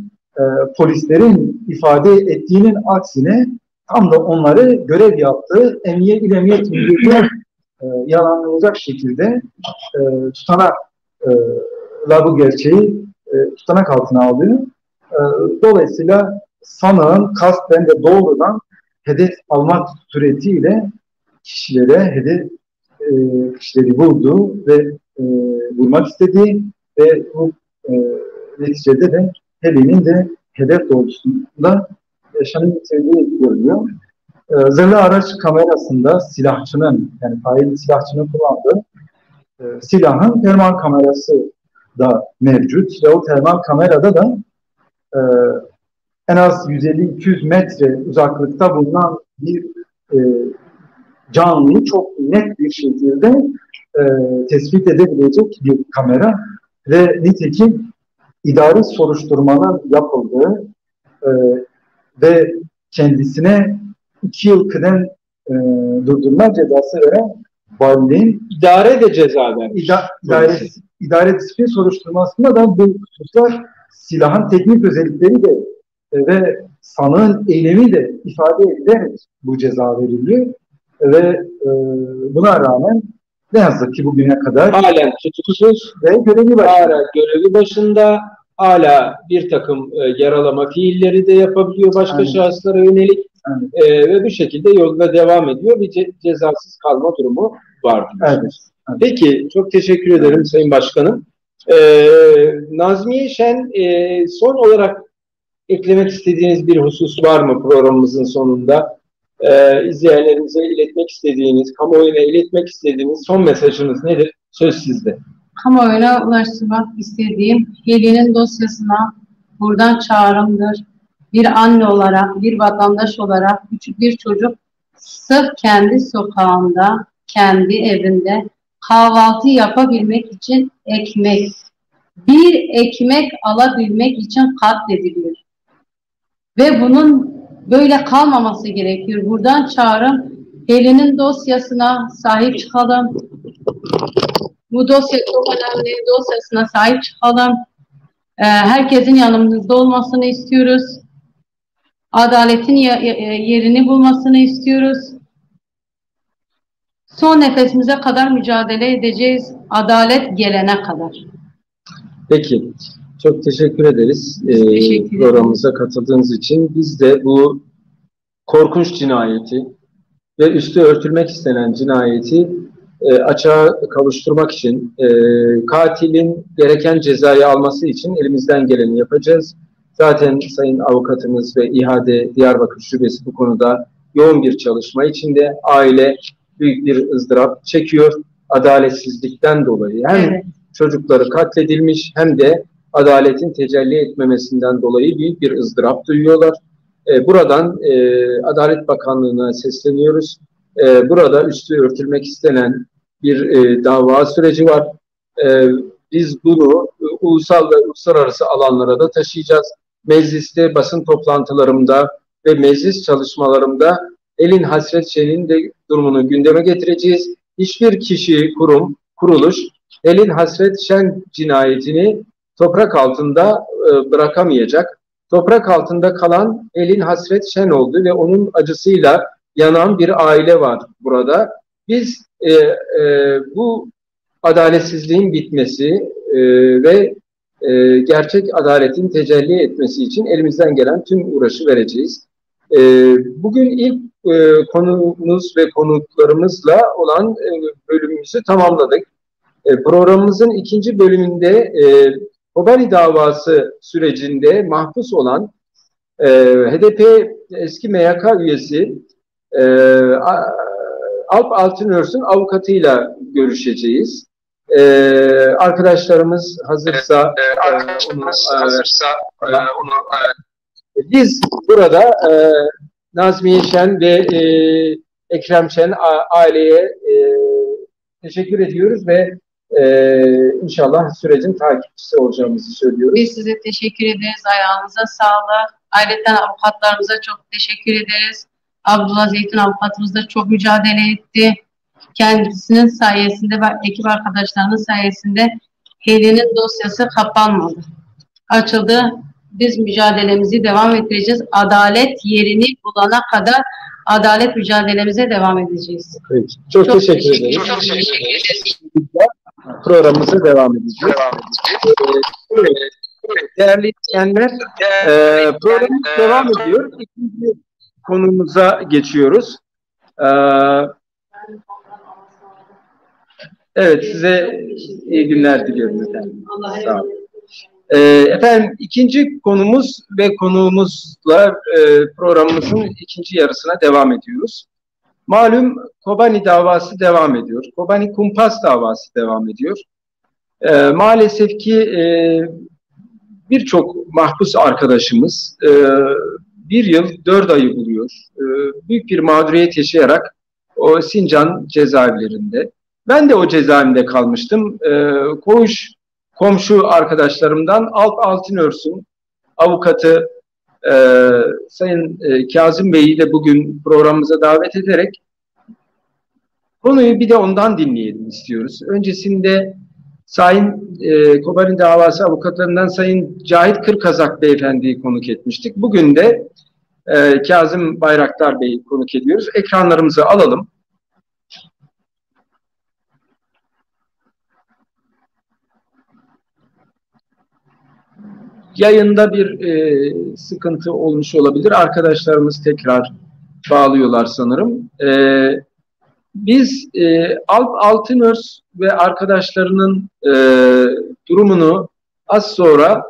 polislerin ifade ettiğinin aksine tam da onları görev yaptığı emniyet müdürlüğü yalanlayacak şekilde tutanakla bu gerçeği tutanak altına alıyor. Dolayısıyla sanığın kasten de doğrudan hedef almak suretiyle kişilere kişileri vurdu ve vurmak istedi ve bu neticede de Helin'in de hedef doğrultusunda yaşamını bitirdiği görülüyor. Zırhlı araç kamerasında silahçının, yani fail silahçının kullandığı silahın termal kamerası da mevcut ve o termal kamerada da en az 150-200 metre uzaklıkta bulunan bir canlıyı çok net bir şekilde tespit edebilecek bir kamera ve nitekim idari soruşturmalar yapıldığı ve kendisine 2 yıl kıdem durdurma cezası veren Valinin idare de ceza vermiş. İdare disiplin soruşturmasında da bu hususlar silahın teknik özellikleri de ve sanığın eylemi de ifade edilerek bu ceza veriliyor. Ve buna rağmen ne yazık ki bugüne kadar halen tutuksuz ve görevi başında, hala bir takım yaralama fiilleri de yapabiliyor başka aynen şahıslara yönelik. Ve bu şekilde yolda devam ediyor. Bir cezasız kalma durumu var. Evet. Peki, çok teşekkür ederim Sayın Başkanım. Nazmiye Şen, son olarak eklemek istediğiniz bir husus var mı programımızın sonunda? İzleyenlerimize iletmek istediğiniz, kamuoyuna iletmek istediğiniz son mesajınız nedir? Söz sizde. Kamuoyuna ulaştırmak istediğim Helin'in dosyasına buradan çağrımdır. Bir anne olarak, bir vatandaş olarak küçük bir çocuk sırf kendi sokağında, kendi evinde kahvaltı yapabilmek için ekmek, bir ekmek alabilmek için katlediliyor. Ve bunun böyle kalmaması gerekiyor. Buradan çağırın, Helin'in dosyasına sahip çıkalım. Bu dosya çok önemli, dosyasına sahip çıkalım. Herkesin yanımızda olmasını istiyoruz. Adaletin yerini bulmasını istiyoruz. Son nefesimize kadar mücadele edeceğiz. Adalet gelene kadar. Peki. Çok teşekkür ederiz programımıza katıldığınız için. Biz de bu korkunç cinayeti ve üstü örtülmek istenen cinayeti açığa kavuşturmak için, katilin gereken cezayı alması için elimizden geleni yapacağız. Zaten Sayın Avukatımız ve İHA'de Diyarbakır Şubesi bu konuda yoğun bir çalışma içinde. Aile büyük bir ızdırap çekiyor adaletsizlikten dolayı. Hem evet, çocukları katledilmiş, hem de adaletin tecelli etmemesinden dolayı büyük bir ızdırap duyuyorlar. Buradan Adalet Bakanlığı'na sesleniyoruz. Burada üstü örtülmek istenen bir dava süreci var. Biz bunu ulusal ve uluslararası alanlara da taşıyacağız. Mecliste, basın toplantılarımda ve meclis çalışmalarımda Helin Hasret Şen'in de durumunu gündeme getireceğiz. Hiçbir kişi, kurum, kuruluş Helin Hasret Şen cinayetini toprak altında bırakamayacak. Toprak altında kalan Helin Hasret Şen oldu ve onun acısıyla yanan bir aile var burada. Biz bu adaletsizliğin bitmesi ve gerçek adaletin tecelli etmesi için elimizden gelen tüm uğraşı vereceğiz. Bugün ilk konumuz ve konuklarımızla olan bölümümüzü tamamladık. Programımızın ikinci bölümünde Kobani davası sürecinde mahpus olan HDP eski MYK üyesi Alp Altınörs'ün avukatıyla görüşeceğiz. Arkadaşlarımız hazırsa biz burada Nazmiye Şen ve Ekrem Şen aileye teşekkür ediyoruz ve inşallah sürecin takipçisi olacağımızı söylüyoruz. Biz size teşekkür ederiz. Ayağınıza sağlık. Ayrıca avukatlarımıza çok teşekkür ederiz. Abdullah Zeytun avukatımız da çok mücadele etti. Kendisinin sayesinde ve ekip arkadaşlarının sayesinde Helin'in dosyası kapanmadı, açıldı. Biz mücadelemizi devam ettireceğiz. Adalet yerini bulana kadar adalet mücadelemize devam edeceğiz. Peki. Çok teşekkür ederiz. Çok teşekkür ederiz. Programımıza devam edeceğiz. Değerli izleyenler, programımız devam ediyor. İkinci konumuza geçiyoruz. Evet, size iyi günler diliyorum efendim. Sağ olun. Efendim, ikinci konumuz ve konuğumuzla programımızın ikinci yarısına devam ediyoruz. Malum Kobani davası devam ediyor. Kobani Kumpas davası devam ediyor. Maalesef ki birçok mahpus arkadaşımız bir yıl 4 ayı buluyor. Büyük bir mağduriyet yaşayarak o Sincan cezaevlerinde. Ben de o cezaevinde kalmıştım. Komşu arkadaşlarımdan Alp Altınörs'ün avukatı Sayın Kazım Bey'i de bugün programımıza davet ederek Konuyu bir de ondan dinleyelim istiyoruz. Öncesinde Sayın Kobani davası avukatlarından Sayın Cahit Kırkazak beyefendiyi konuk etmiştik. Bugün de Kazım Bayraktar Bey'i konuk ediyoruz. Ekranlarımızı alalım. Yayında bir sıkıntı olmuş olabilir. Arkadaşlarımız tekrar bağlıyorlar sanırım. Biz Alp Altınörs ve arkadaşlarının durumunu az sonra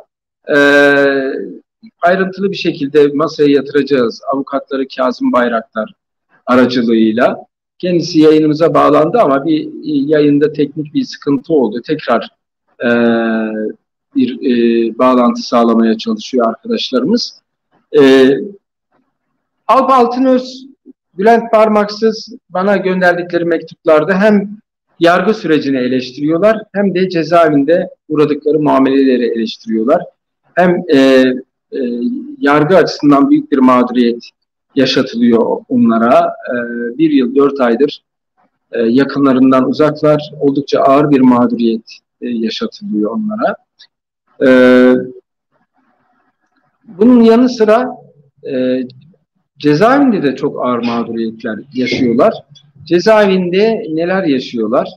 ayrıntılı bir şekilde masaya yatıracağız. Avukatları Kazım Bayraktar aracılığıyla. Kendisi yayınımıza bağlandı ama bir yayında teknik bir sıkıntı oldu. Tekrar bir bağlantı sağlamaya çalışıyor arkadaşlarımız. Alp Altınörs, Bülent Parmaksız bana gönderdikleri mektuplarda hem yargı sürecini eleştiriyorlar hem de cezaevinde uğradıkları muameleleri eleştiriyorlar. Hem yargı açısından büyük bir mağduriyet yaşatılıyor onlara. 1 yıl 4 aydır yakınlarından uzaklar, oldukça ağır bir mağduriyet yaşatılıyor onlara. Bunun yanı sıra cezaevinde de çok ağır mağduriyetler yaşıyorlar. Cezaevinde neler yaşıyorlar?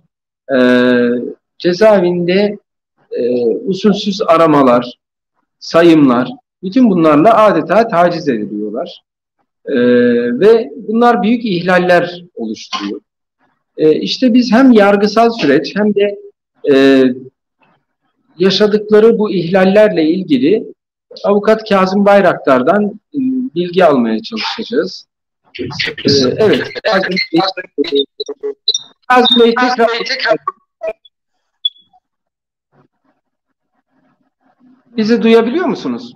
Cezaevinde usulsüz aramalar, sayımlar, bütün bunlarla adeta taciz ediliyorlar. Ve bunlar büyük ihlaller oluşturuyor. İşte biz hem yargısal süreç hem de yaşadıkları bu ihlallerle ilgili avukat Kazım Bayraktar'dan bilgi almaya çalışacağız. Evet. Kazım Bey tekrar... Bizi duyabiliyor musunuz?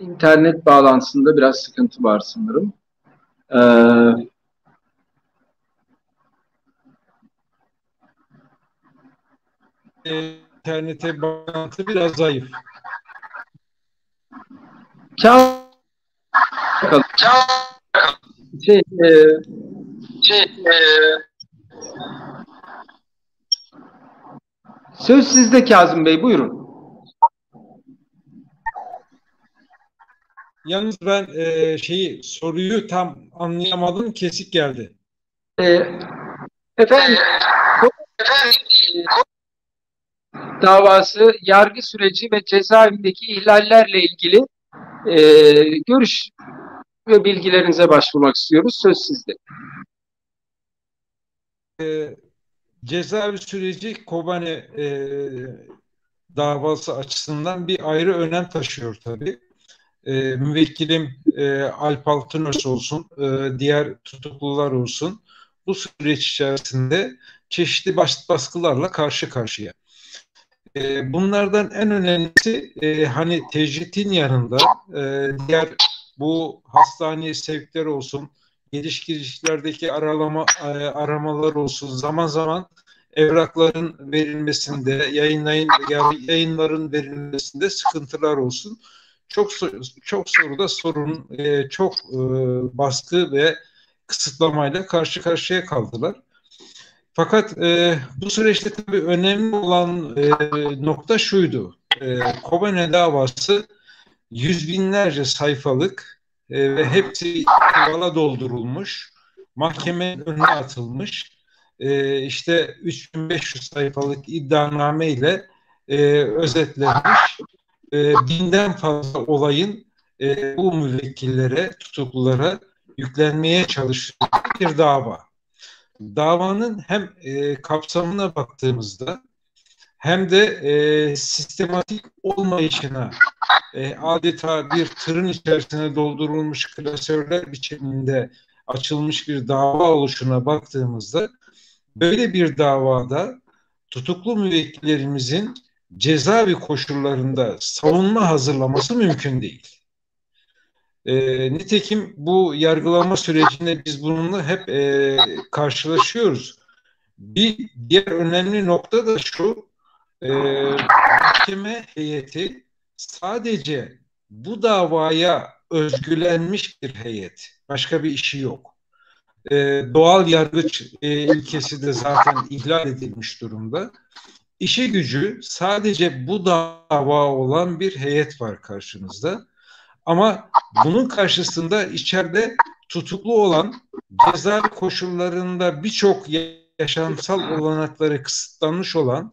İnternet bağlantısında biraz sıkıntı var sanırım. İnternete bağlantı biraz zayıf. Söz sizde Kazım Bey, buyurun. Yalnız ben soruyu tam anlayamadım, kesik geldi. Efendim, davası, yargı süreci ve cezaevindeki ihlallerle ilgili görüş ve bilgilerinize başvurmak istiyoruz. Söz sizde. Cezaevi süreci Kobani davası açısından bir ayrı önem taşıyor tabii. Müvekkilim Alp Altınörs olsun, diğer tutuklular olsun, bu süreç içerisinde çeşitli baskılarla karşı karşıya. Bunlardan en önemlisi hani tecritin yanında diğer bu hastaneye sevkler olsun, geliş girişlerdeki aramalar olsun, zaman zaman evrakların verilmesinde, yayınların verilmesinde sıkıntılar olsun. Çok soruda sorun, çok baskı ve kısıtlamayla karşı karşıya kaldılar. Fakat bu süreçte tabii önemli olan nokta şuydu. Kobani davası yüz binlerce sayfalık ve hepsi bala doldurulmuş, mahkemenin önüne atılmış. İşte 3500 sayfalık iddianame ile özetlenmiş. 1000'den fazla olayın bu müvekkillere, tutuklulara yüklenmeye çalıştığı bir dava. Davanın hem kapsamına baktığımızda hem de sistematik olmayışına, adeta bir tırın içerisine doldurulmuş klasörler biçiminde açılmış bir dava oluşuna baktığımızda, böyle bir davada tutuklu müvekkillerimizin cezaevi koşullarında savunma hazırlaması mümkün değil. Nitekim bu yargılama sürecinde biz bununla hep karşılaşıyoruz. Bir diğer önemli nokta da şu, mahkeme heyeti sadece bu davaya özgülenmiş bir heyet. Başka bir işi yok. Doğal yargıç ilkesi de zaten ihlal edilmiş durumda. İşi gücü sadece bu dava olan bir heyet var karşımızda. Ama bunun karşısında içeride tutuklu olan, ceza koşullarında birçok yaşamsal olanakları kısıtlanmış olan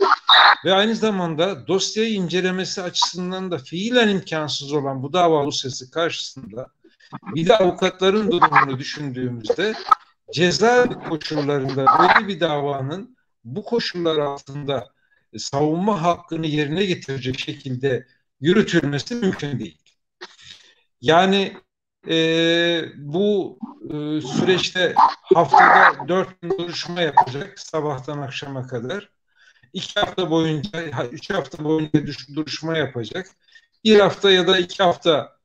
ve aynı zamanda dosyayı incelemesi açısından da fiilen imkansız olan bu dava dosyası karşısında bir de avukatların durumunu düşündüğümüzde ceza koşullarında böyle bir davanın bu koşullar altında savunma hakkını yerine getirecek şekilde yürütülmesi mümkün değil. Yani bu süreçte haftada 4 duruşma yapacak sabahtan akşama kadar. 2 hafta boyunca, 3 hafta boyunca duruşma yapacak. 1 hafta ya da 2 hafta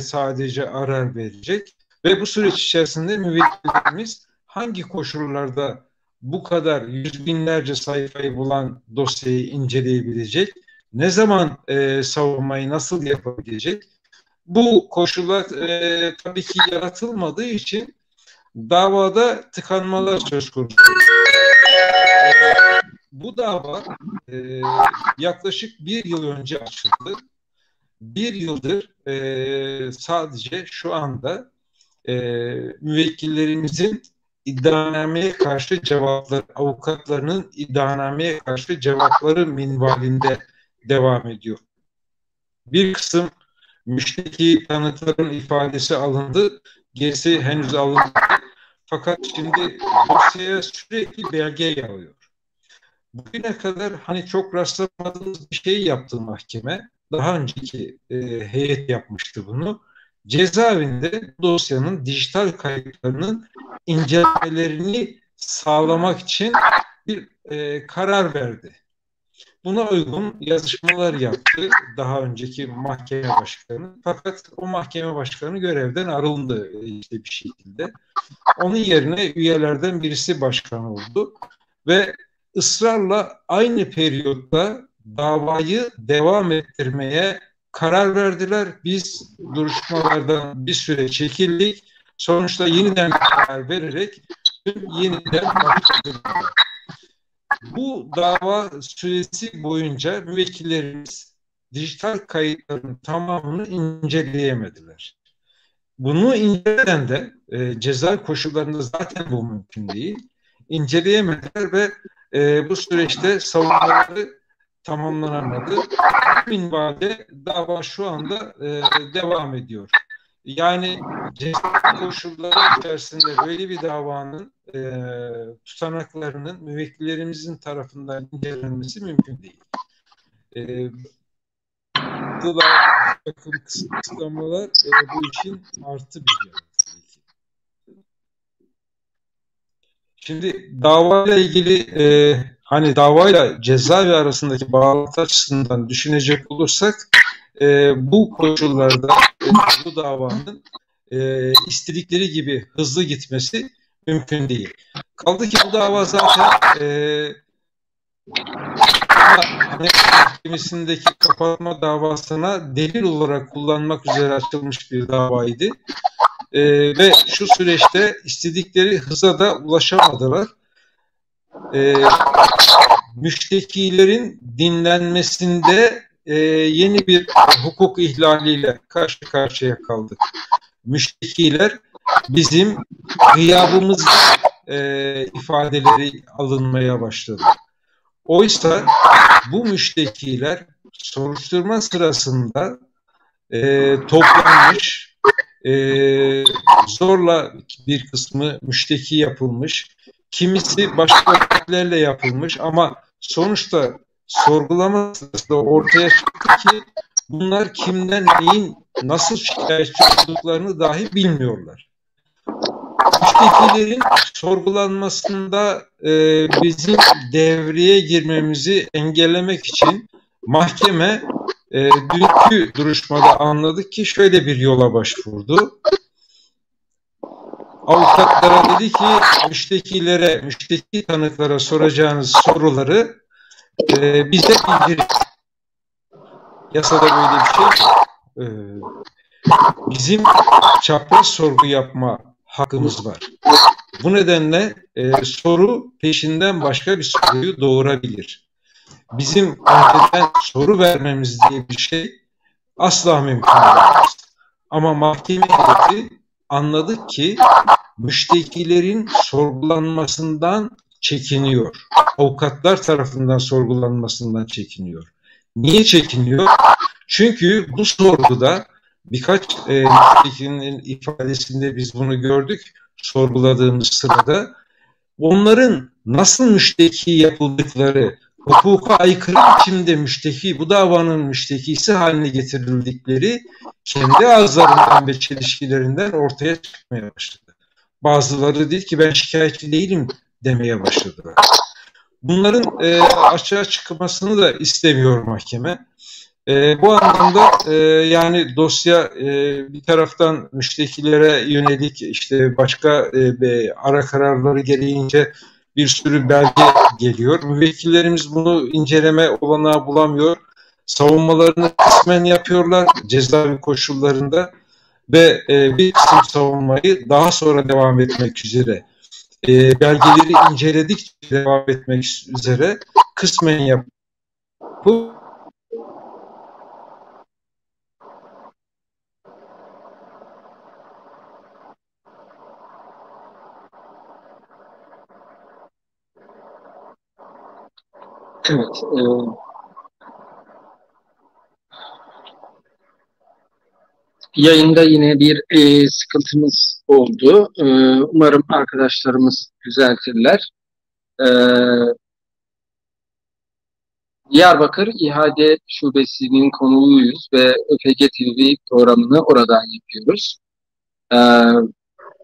sadece arar verecek. Ve bu süreç içerisinde müvekkillerimiz hangi koşullarda bu kadar yüz binlerce sayfayı bulan dosyayı inceleyebilecek? Ne zaman savunmayı nasıl yapabilecek? Bu koşullar tabii ki yaratılmadığı için davada tıkanmalar söz konusu. Bu dava yaklaşık 1 yıl önce açıldı. 1 yıldır sadece şu anda müvekkillerimizin iddianameye karşı cevapları, avukatlarının iddianameye karşı cevapları minvalinde devam ediyor. Bir kısım müşteki tanıkların ifadesi alındı. Gerisi henüz alındı. Fakat şimdi dosyaya sürekli belge yağıyor. Bugüne kadar hani çok rastlamadığımız bir şey yaptı mahkeme. Daha önceki heyet yapmıştı bunu. Cezaevinde dosyanın dijital kayıtlarının incelemelerini sağlamak için bir karar verdi. Buna uygun yazışmalar yaptı daha önceki mahkeme başkanı. Fakat o mahkeme başkanı görevden arındı işte bir şekilde. Onun yerine üyelerden birisi başkan oldu. Ve ısrarla aynı periyotta davayı devam ettirmeye karar verdiler. Biz duruşmalardan bir süre çekildik. Sonuçta yeniden karar vererek yeniden başladılar. Bu dava süresi boyunca müvekkillerimiz dijital kayıtların tamamını inceleyemediler. Bunu inceleden de ceza koşullarında zaten bu mümkün değil. İnceleyemediler ve bu süreçte savunmaları tamamlanamadı. Minvalde dava şu anda devam ediyor. Yani ceza koşulları içerisinde böyle bir davanın tutanaklarının müvekkillerimizin tarafından incelenmesi mümkün değil. Bu da kısıtlamalar bu işin artı bir yanı. Şimdi davayla ilgili hani davayla cezaevi arasındaki bağlantı açısından düşünecek olursak bu koşullarda bu davanın istedikleri gibi hızlı gitmesi mümkün değil. Kaldı ki bu dava zaten mahkemesindeki kapatma davasına delil olarak kullanmak üzere açılmış bir davaydı. Ve şu süreçte istedikleri hıza da ulaşamadılar. Müştekilerin dinlenmesinde yeni bir hukuk ihlaliyle karşı karşıya kaldık. Müştekiler bizim gıyabımızda ifadeleri alınmaya başladı. Oysa bu müştekiler soruşturma sırasında toplanmış, zorla bir kısmı müşteki yapılmış, kimisi başka örneklerle yapılmış ama sonuçta sorgulaması da ortaya çıktı ki bunlar kimden neyin nasıl şikayetçi olduklarını dahi bilmiyorlar. Müştekilerin sorgulanmasında bizim devreye girmemizi engellemek için mahkeme dünkü duruşmada anladık ki şöyle bir yola başvurdu. Avukatlara dedi ki müşteki tanıklara soracağınız soruları bize bildirin. Yasada böyle bir şey. Bizim çapraz sorgu yapma hakkımız var. Bu nedenle soru peşinden başka bir soruyu doğurabilir. Bizim önceden soru vermemiz diye bir şey asla mümkün olmaz. Ama mahkeme heyeti anladık ki müştekilerin sorgulanmasından çekiniyor. Avukatlar tarafından sorgulanmasından çekiniyor. Niye çekiniyor? Çünkü bu sorguda birkaç müştekinin ifadesinde biz bunu gördük. Sorguladığımız sırada onların nasıl müşteki yapıldıkları, hukuka aykırı biçimde müşteki, bu davanın müştekisi haline getirildikleri kendi ağızlarından ve çelişkilerinden ortaya çıkmaya başladı. Bazıları değil ki ben şikayetçi değilim demeye başladılar. Bunların açığa çıkmasını da istemiyor mahkeme. Bu anlamda yani dosya bir taraftan müştekilere yönelik işte başka ara kararları gereğince bir sürü belge geliyor. Müvekkillerimiz bunu inceleme olanağı bulamıyor. Savunmalarını kısmen yapıyorlar cezaevi koşullarında ve bir kısım savunmayı daha sonra devam etmek üzere belgeleri inceledikçe devam etmek üzere kısmen yapıp evet, yayında yine bir sıkıntımız oldu. Umarım arkadaşlarımız düzeltirler. Diyarbakır İHAD Şubesi'nin konuğuyuz ve ÖFG TV programını oradan yapıyoruz.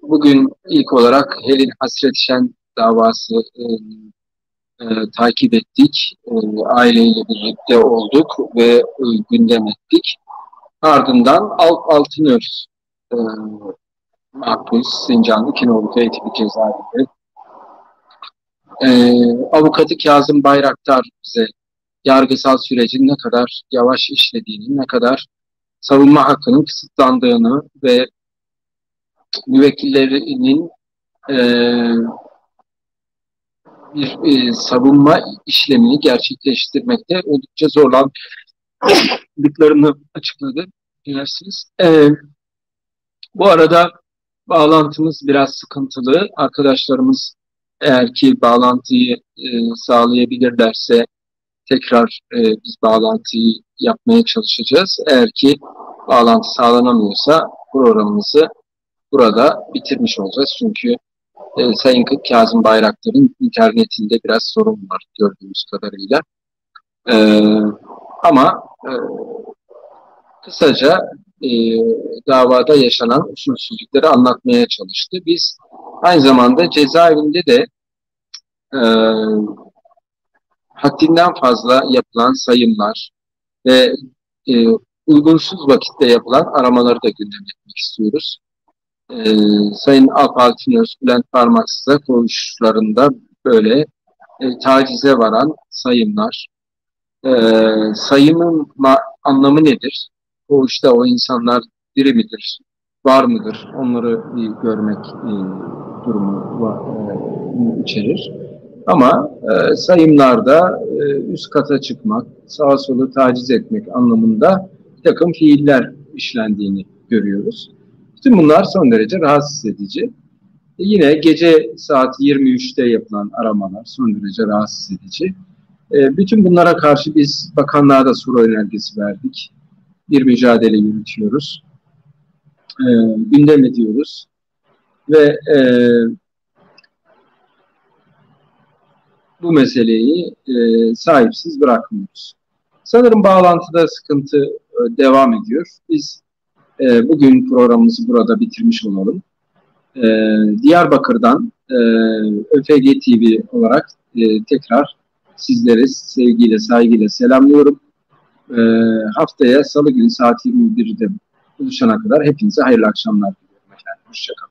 Bugün ilk olarak Helin Hasret Şen davası takip ettik, aileyle birlikte olduk ve gündem ettik. Ardından Alp Altınörs mahpus Sincanlı Kinoğlu Eğitim Cezaevi'nde avukatı Kazım Bayraktar bize yargısal sürecin ne kadar yavaş işlediğini, ne kadar savunma hakkının kısıtlandığını ve müvekkillerinin bir savunma işlemini gerçekleştirmekte oldukça zorlandıklarını açıkladı. Bilirsiniz. Bu arada bağlantımız biraz sıkıntılı. Arkadaşlarımız eğer ki bağlantıyı sağlayabilirlerse tekrar biz bağlantıyı yapmaya çalışacağız. Eğer ki bağlantı sağlanamıyorsa programımızı burada bitirmiş olacağız. Çünkü Sayın Kazım Bayraktar'ın internetinde biraz sorun var gördüğümüz kadarıyla. Ama kısaca davada yaşanan usulsüzlükleri anlatmaya çalıştı. Biz aynı zamanda cezaevinde de haddinden fazla yapılan sayımlar ve uygunsuz vakitte yapılan aramaları da gündem etmek istiyoruz. Sayın Alp Altınörs, Bülent Parmaksız'a konuşlarında böyle tacize varan sayımlar. Sayımın anlamı nedir? Koğuşta o insanlar diri midir? Var mıdır? Onları görmek durumu içerir. Ama sayımlarda üst kata çıkmak, sağa sola taciz etmek anlamında bir takım fiiller işlendiğini görüyoruz. Tüm bunlar son derece rahatsız edici. Yine gece saat 23'te yapılan aramalar son derece rahatsız edici. Bütün bunlara karşı biz bakanlığa da soru önergesi verdik. Bir mücadele yürütüyoruz. Gündem ediyoruz. Ve bu meseleyi sahipsiz bırakmıyoruz. Sanırım bağlantıda sıkıntı devam ediyor. Biz bugün programımızı burada bitirmiş olalım. Diyarbakır'dan ÖFG TV olarak tekrar sizleri sevgiyle, saygıyla selamlıyorum. Haftaya Salı günü saat 21'de buluşana kadar hepinize hayırlı akşamlar diliyorum. Hoşça kalın.